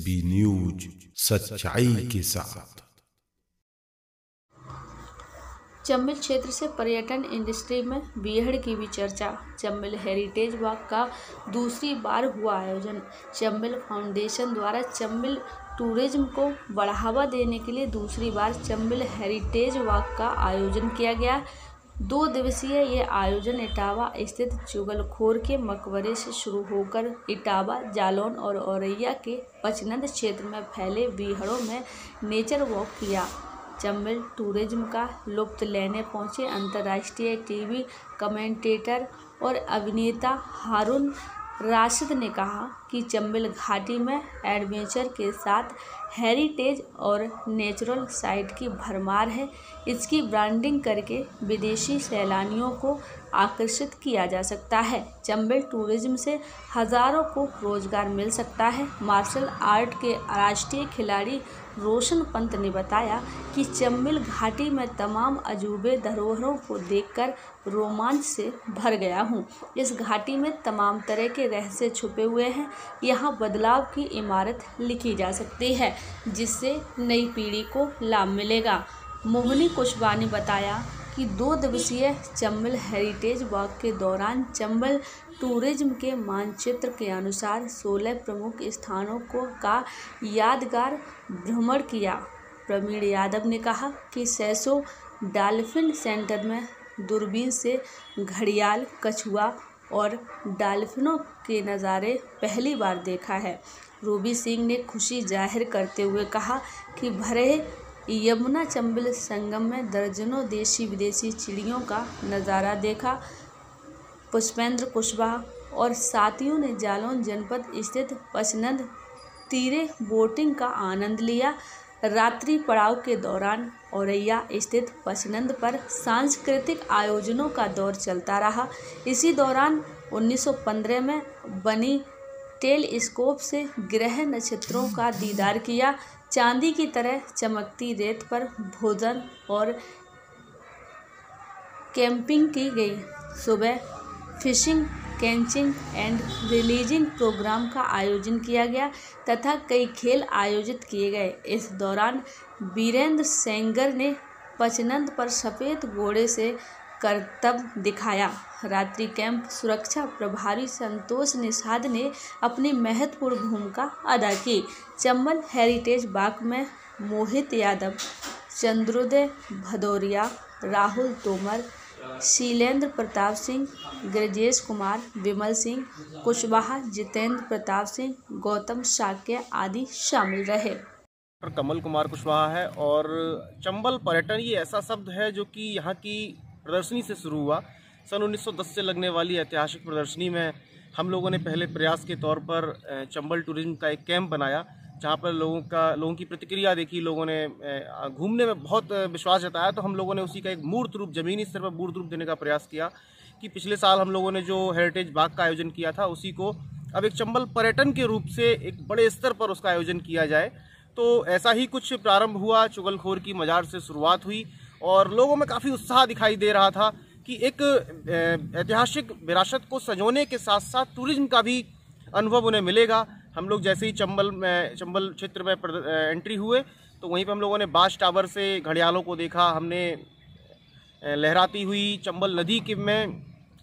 SB news सच्चाई के साथ। चंबल क्षेत्र से पर्यटन इंडस्ट्री में बीहड़ की भी चर्चा। चंबल हेरिटेज वॉक का दूसरी बार हुआ आयोजन। चंबल फाउंडेशन द्वारा चंबल टूरिज्म को बढ़ावा देने के लिए दूसरी बार चंबल हेरिटेज वॉक का आयोजन किया गया। 2 दिवसीय ये आयोजन इटावा स्थित चुगलखोर के मकबरे से शुरू होकर इटावा, जालौन और औरैया के पचनंद क्षेत्र में फैले बीहड़ों में नेचर वॉक किया। चंबल टूरिज्म का लुत्फ लेने पहुंचे अंतर्राष्ट्रीय टीवी कमेंटेटर और अभिनेता हारून राशिद ने कहा कि चंबल घाटी में एडवेंचर के साथ हेरिटेज और नेचुरल साइट की भरमार है। इसकी ब्रांडिंग करके विदेशी सैलानियों को आकर्षित किया जा सकता है। चंबल टूरिज्म से हज़ारों को रोजगार मिल सकता है। मार्शल आर्ट के राष्ट्रीय खिलाड़ी रोशन पंत ने बताया कि चंबल घाटी में तमाम अजूबे धरोहरों को देखकर रोमांच से भर गया हूँ। इस घाटी में तमाम तरह के रहस्य छुपे हुए हैं। यहाँ बदलाव की इमारत लिखी जा सकती है, जिससे नई पीढ़ी को लाभ मिलेगा। मोगनी कुशवा ने बताया कि 2 दिवसीय चंबल हेरिटेज वॉक के दौरान चंबल टूरिज्म के मानचित्र के अनुसार 16 प्रमुख स्थानों को का यादगार भ्रमण किया। प्रवीण यादव ने कहा कि सैसो डॉल्फिन सेंटर में दूरबीन से घड़ियाल, कछुआ और डॉल्फिनों के नज़ारे पहली बार देखा है। रूबी सिंह ने खुशी जाहिर करते हुए कहा कि भरे यमुना चंबल संगम में दर्जनों देशी विदेशी चिड़ियों का नज़ारा देखा। पुष्पेंद्र कुशवाहा और साथियों ने जालौन जनपद स्थित पचनंद तीरे बोटिंग का आनंद लिया। रात्रि पड़ाव के दौरान औरैया स्थित पचनंद पर सांस्कृतिक आयोजनों का दौर चलता रहा। इसी दौरान 1915 में बनी टेलीस्कोप से ग्रह नक्षत्रों का दीदार किया। चांदी की तरह चमकती रेत पर भोजन और कैंपिंग की गई। सुबह fishing, catching and releasing programme का आयोजन किया गया तथा कई खेल आयोजित किए गए। इस दौरान वीरेंद्र सेंगर ने पचनंद पर सफ़ेद घोड़े से करतब दिखाया। रात्रि कैंप सुरक्षा प्रभारी संतोष निषाद ने अपनी महत्वपूर्ण भूमिका अदा की। चंबल हेरिटेज वॉक में मोहित यादव, चंद्रोदय भदौरिया, राहुल तोमर, शीलेंद्र प्रताप सिंह, ग्रजेश कुमार, विमल सिंह कुशवाहा, जितेंद्र प्रताप सिंह, गौतम शाक्य आदि शामिल रहे। कमल कुमार कुशवाहा है और चंबल पर्यटन ये ऐसा शब्द है जो कि यहाँ की प्रदर्शनी से शुरू हुआ। सन 1910 से लगने वाली ऐतिहासिक प्रदर्शनी में हम लोगों ने पहले प्रयास के तौर पर चंबल टूरिज्म का एक कैंप बनाया, जहाँ पर लोगों की प्रतिक्रिया देखी। लोगों ने घूमने में बहुत विश्वास जताया, तो हम लोगों ने उसी का एक मूर्त रूप, ज़मीनी स्तर पर मूर्त रूप देने का प्रयास किया कि पिछले साल हम लोगों ने जो हेरिटेज बाग का आयोजन किया था, उसी को अब एक चंबल पर्यटन के रूप से एक बड़े स्तर पर उसका आयोजन किया जाए। तो ऐसा ही कुछ प्रारंभ हुआ। चुगलखोर की मजार से शुरुआत हुई और लोगों में काफ़ी उत्साह दिखाई दे रहा था कि एक ऐतिहासिक विरासत को सजोने के साथ साथ टूरिज्म का भी अनुभव उन्हें मिलेगा। हम लोग जैसे ही चंबल क्षेत्र में एंट्री हुए तो वहीं पर हम लोगों ने बाश टावर से घड़ियालों को देखा, हमने लहराती हुई चंबल नदी के में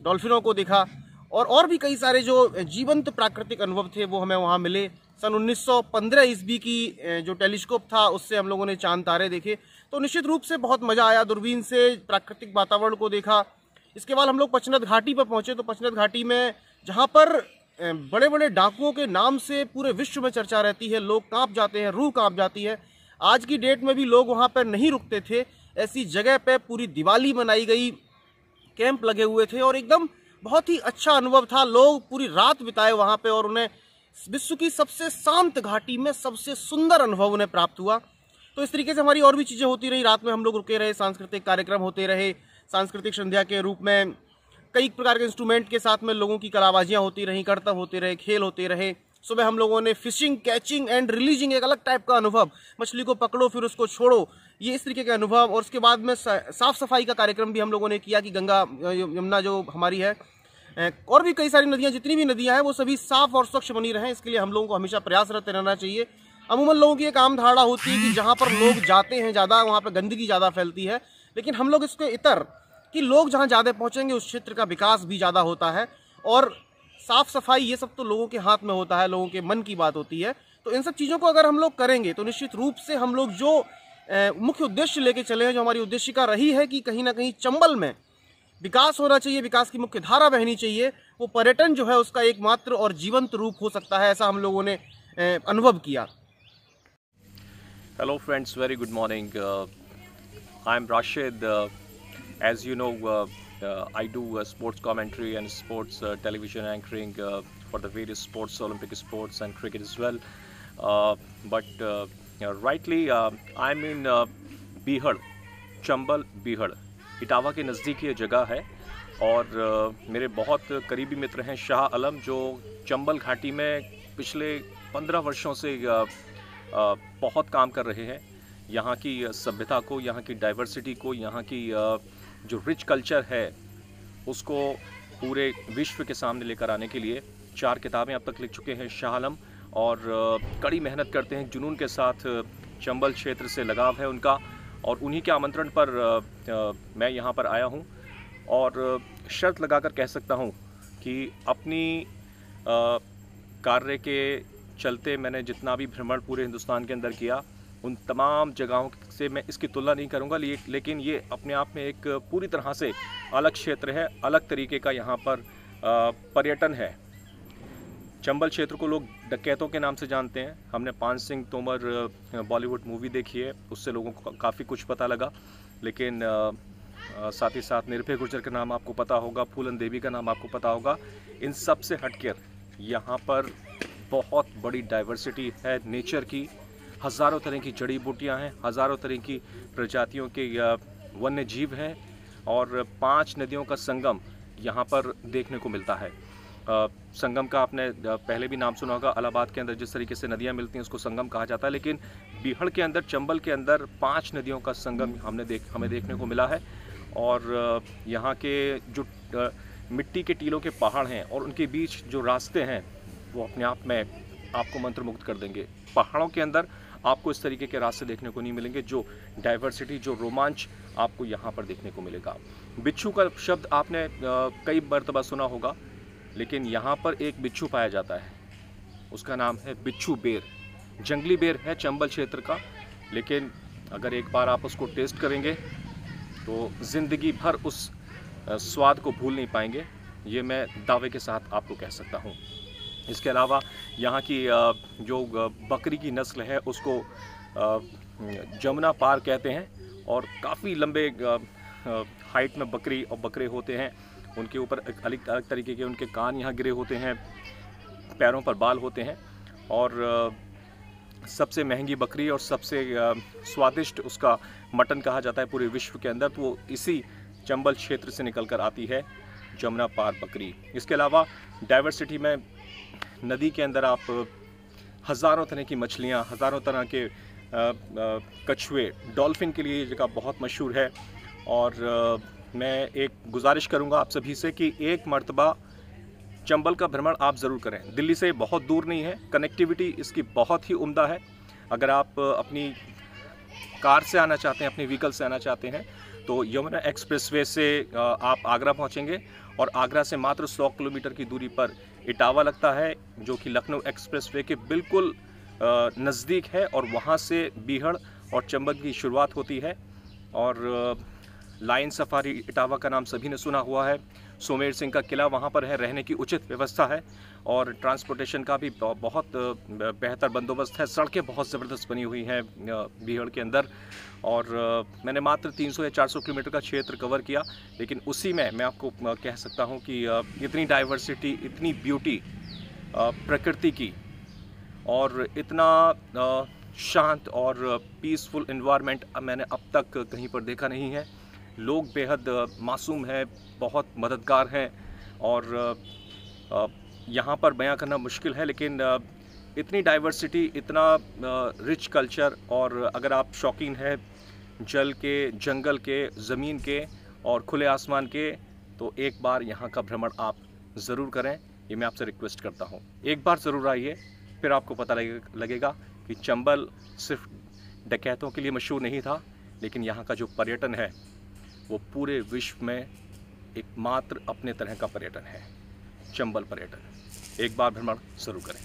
डॉल्फिनों को देखा और भी कई सारे जो जीवंत प्राकृतिक अनुभव थे वो हमें वहाँ मिले। सन 1915 ईस्वी की जो टेलीस्कोप था उससे हम लोगों ने चांद तारे देखे, तो निश्चित रूप से बहुत मज़ा आया। दूरबीन से प्राकृतिक वातावरण को देखा। इसके बाद हम लोग पचनंद घाटी पर पहुँचे, तो पचनंद घाटी में जहाँ पर बड़े बड़े डाकुओं के नाम से पूरे विश्व में चर्चा रहती है, लोग कांप जाते हैं, रूह कांप जाती है। आज की डेट में भी लोग वहाँ पर नहीं रुकते थे। ऐसी जगह पे पूरी दिवाली मनाई गई, कैंप लगे हुए थे और एकदम बहुत ही अच्छा अनुभव था। लोग पूरी रात बिताए वहाँ पे और उन्हें विश्व की सबसे शांत घाटी में सबसे सुंदर अनुभव उन्हें प्राप्त हुआ। तो इस तरीके से हमारी और भी चीज़ें होती रही। रात में हम लोग रुके रहे, सांस्कृतिक कार्यक्रम होते रहे। सांस्कृतिक संध्या के रूप में कई प्रकार के इंस्ट्रूमेंट के साथ में लोगों की कलाबाजियाँ होती रहीं, करतब होते रहे, खेल होते रहे। सुबह हम लोगों ने फिशिंग, कैचिंग एंड रिलीजिंग, एक अलग टाइप का अनुभव, मछली को पकड़ो फिर उसको छोड़ो, ये इस तरीके के अनुभव। और उसके बाद में साफ सफाई का कार्यक्रम भी हम लोगों ने किया कि गंगा यमुना जो हमारी है और भी कई सारी नदियाँ, जितनी भी नदियाँ हैं वो सभी साफ़ और स्वच्छ बनी रहें, इसके लिए हम लोगों को हमेशा प्रयासरत रहना चाहिए। अमूमन लोगों की एक आम धारणा होती है कि जहाँ पर लोग जाते हैं ज़्यादा वहाँ पर गंदगी ज़्यादा फैलती है, लेकिन हम लोग इसके इतर कि लोग जहाँ ज़्यादा पहुँचेंगे उस क्षेत्र का विकास भी ज़्यादा होता है, और साफ़ सफाई ये सब तो लोगों के हाथ में होता है, लोगों के मन की बात होती है। तो इन सब चीज़ों को अगर हम लोग करेंगे तो निश्चित रूप से हम लोग जो मुख्य उद्देश्य लेके चले हैं, जो हमारी उद्देशिका रही है कि कहीं ना कहीं चंबल में विकास होना चाहिए, विकास की मुख्य धारा बहनी चाहिए, वो पर्यटन जो है उसका एकमात्र और जीवंत रूप हो सकता है, ऐसा हम लोगों ने अनुभव किया। Hello friends, very good morning. I am Rashid. As you know, I do sports commentary and sports television anchoring for the various sports, Olympic sports and cricket as well. But rightly, I'm in Bihar, Chambal, Bihar. Etawah के नज़दीक ये जगह है और मेरे बहुत करीबी मित्र हैं शाह आलम, जो चंबल घाटी में पिछले 15 वर्षों से बहुत काम कर रहे हैं। यहाँ की सभ्यता को, यहाँ की डाइवर्सिटी को, यहाँ की जो रिच कल्चर है उसको पूरे विश्व के सामने लेकर आने के लिए 4 किताबें अब तक लिख चुके हैं शाह आलम, और कड़ी मेहनत करते हैं, जुनून के साथ चंबल क्षेत्र से लगाव है उनका, और उन्हीं के आमंत्रण पर मैं यहाँ पर आया हूँ। और शर्त लगाकर कह सकता हूँ कि अपनी कार्य के चलते मैंने जितना भी भ्रमण पूरे हिंदुस्तान के अंदर किया उन तमाम जगहों से मैं इसकी तुलना नहीं करूंगा, लेकिन ये अपने आप में एक पूरी तरह से अलग क्षेत्र है, अलग तरीके का यहाँ पर पर्यटन है। चंबल क्षेत्र को लोग डकैतों के नाम से जानते हैं। हमने पान सिंह तोमर बॉलीवुड मूवी देखी है, उससे लोगों को काफ़ी कुछ पता लगा, लेकिन साथ ही साथ निर्भय गुर्जर का नाम आपको पता होगा, फूलन देवी का नाम आपको पता होगा। इन सब से हटकर यहाँ पर बहुत बड़ी डाइवर्सिटी है नेचर की, हज़ारों तरह की जड़ी बूटियां हैं, हज़ारों तरह की प्रजातियों के वन्य जीव हैं, और 5 नदियों का संगम यहाँ पर देखने को मिलता है। संगम का आपने पहले भी नाम सुना होगा, इलाहाबाद के अंदर जिस तरीके से नदियाँ मिलती हैं उसको संगम कहा जाता है, लेकिन बिहड़ के अंदर, चंबल के अंदर 5 नदियों का संगम हमें देखने को मिला है। और यहाँ के जो मिट्टी के टीलों के पहाड़ हैं और उनके बीच जो रास्ते हैं वो अपने आप में आपको मंत्रमुग्ध कर देंगे। पहाड़ों के अंदर आपको इस तरीके के रास्ते देखने को नहीं मिलेंगे, जो डाइवर्सिटी, जो रोमांच आपको यहाँ पर देखने को मिलेगा। बिच्छू का शब्द आपने कई मरतबा सुना होगा, लेकिन यहाँ पर एक बिच्छू पाया जाता है, उसका नाम है बिच्छू बेर। जंगली बेर है चंबल क्षेत्र का, लेकिन अगर एक बार आप उसको टेस्ट करेंगे तो ज़िंदगी भर उस स्वाद को भूल नहीं पाएंगे, ये मैं दावे के साथ आपको कह सकता हूँ। इसके अलावा यहाँ की जो बकरी की नस्ल है उसको यमुना पार कहते हैं, और काफ़ी लंबे हाइट में बकरी और बकरे होते हैं, उनके ऊपर अलग अलग तरीके के उनके कान यहाँ गिरे होते हैं, पैरों पर बाल होते हैं, और सबसे महंगी बकरी और सबसे स्वादिष्ट उसका मटन कहा जाता है पूरे विश्व के अंदर, तो वो इसी चंबल क्षेत्र से निकल कर आती है यमुना पार बकरी। इसके अलावा डाइवर्सिटी में नदी के अंदर आप हज़ारों तरह की मछलियाँ, हज़ारों तरह के कछुए, डॉल्फिन के लिए ये जगह बहुत मशहूर है। और मैं एक गुजारिश करूँगा आप सभी से कि एक मर्तबा चंबल का भ्रमण आप ज़रूर करें। दिल्ली से बहुत दूर नहीं है, कनेक्टिविटी इसकी बहुत ही उम्दा है। अगर आप अपनी कार से आना चाहते हैं, अपने व्हीकल से आना चाहते हैं, तो यमुना एक्सप्रेसवे से आप आगरा पहुँचेंगे, और आगरा से मात्र 100 किलोमीटर की दूरी पर इटावा लगता है, जो कि लखनऊ एक्सप्रेसवे के बिल्कुल नज़दीक है, और वहाँ से बिहड़ और चंबल की शुरुआत होती है। और लाइन सफारी इटावा का नाम सभी ने सुना हुआ है, सुमेर सिंह का किला वहाँ पर है, रहने की उचित व्यवस्था है, और ट्रांसपोर्टेशन का भी बहुत बेहतर बंदोबस्त है, सड़कें बहुत ज़बरदस्त बनी हुई हैं बिहड़ के अंदर। और मैंने मात्र 300 या 400 किलोमीटर का क्षेत्र कवर किया, लेकिन उसी में मैं आपको कह सकता हूँ कि इतनी डाइवर्सिटी, इतनी ब्यूटी प्रकृति की, और इतना शांत और पीसफुल इन्वायरमेंट मैंने अब तक कहीं पर देखा नहीं है। लोग बेहद मासूम हैं, बहुत मददगार हैं, और यहाँ पर बयां करना मुश्किल है, लेकिन इतनी डाइवर्सिटी, इतना रिच कल्चर, और अगर आप शौकीन हैं जल के, जंगल के, ज़मीन के और खुले आसमान के, तो एक बार यहाँ का भ्रमण आप ज़रूर करें, ये मैं आपसे रिक्वेस्ट करता हूँ। एक बार ज़रूर आइए, फिर आपको पता लगेगा कि चंबल सिर्फ डकैतों के लिए मशहूर नहीं था, लेकिन यहाँ का जो पर्यटन है वो पूरे विश्व में एकमात्र अपने तरह का पर्यटन है। चंबल पर्यटन एक बार भ्रमण जरूर करें।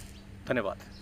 धन्यवाद।